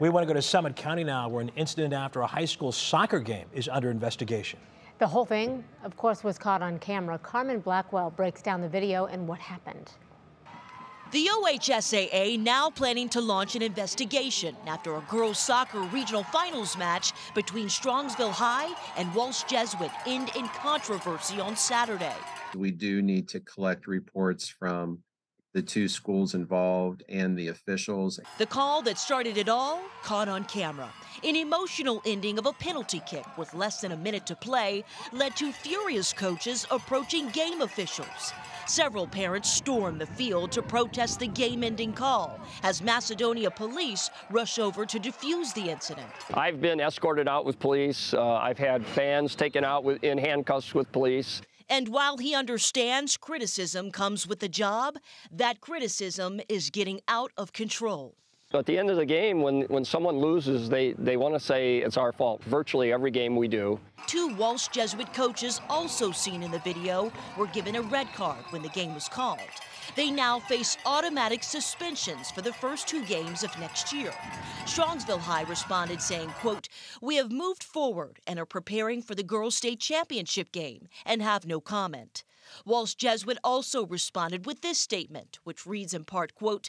We want to go to Summit County now, where an incident after a high school soccer game is under investigation. The whole thing, of course, was caught on camera. Carmen Blackwell breaks down the video and what happened. The OHSAA now planning to launch an investigation after a girls' soccer regional finals match between Strongsville High and Walsh Jesuit ended in controversy on Saturday. We do need to collect reports from the two schools involved and the officials. The call that started it all caught on camera. An emotional ending of a penalty kick with less than a minute to play led to furious coaches approaching game officials. Several parents stormed the field to protest the game-ending call as Macedonia police rush over to defuse the incident. I've been escorted out with police. I've had fans taken out in handcuffs with police. And while he understands criticism comes with the job, that criticism is getting out of control. At the end of the game, when someone loses, they want to say it's our fault. Virtually every game we do. Two Walsh Jesuit coaches also seen in the video were given a red card when the game was called. They now face automatic suspensions for the first two games of next year. Strongsville High responded saying, quote, "We have moved forward and are preparing for the girls' state championship game and have no comment." Walsh Jesuit also responded with this statement, which reads in part, quote,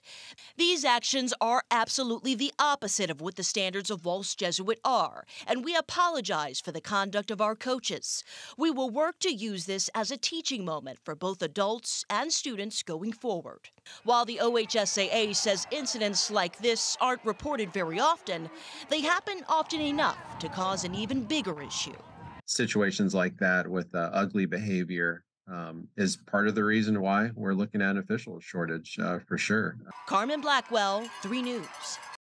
"These actions are absolutely the opposite of what the standards of Walsh Jesuit are, and we apologize for the conduct of our coaches. We will work to use this as a teaching moment for both adults and students going forward." While the OHSAA says incidents like this aren't reported very often, they happen often enough to cause an even bigger issue. Situations like that with ugly behavior is part of the reason why we're looking at an official shortage for sure. Carmen Blackwell, 3 News.